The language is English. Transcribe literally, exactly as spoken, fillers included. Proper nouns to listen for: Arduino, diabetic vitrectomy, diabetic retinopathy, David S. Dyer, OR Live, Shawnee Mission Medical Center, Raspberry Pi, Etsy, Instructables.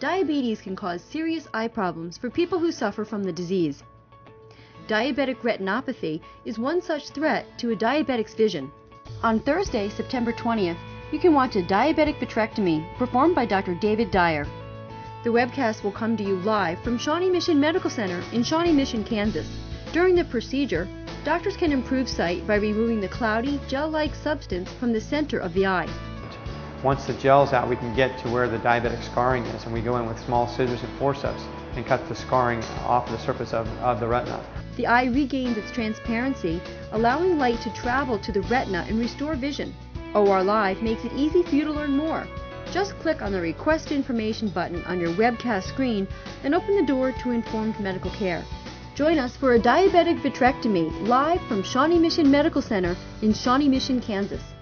Diabetes can cause serious eye problems for people who suffer from the disease. Diabetic retinopathy is one such threat to a diabetic's vision. On Thursday, September twentieth, you can watch a diabetic vitrectomy performed by Doctor David Dyer. The webcast will come to you live from Shawnee Mission Medical Center in Shawnee Mission, Kansas. During the procedure, doctors can improve sight by removing the cloudy, gel-like substance from the center of the eye. Once the gel's out, we can get to where the diabetic scarring is, and we go in with small scissors and forceps and cut the scarring off the surface of, of the retina. The eye regains its transparency, allowing light to travel to the retina and restore vision. O R Live makes it easy for you to learn more. Just click on the Request Information button on your webcast screen and open the door to informed medical care. Join us for a diabetic vitrectomy live from Shawnee Mission Medical Center in Shawnee Mission, Kansas.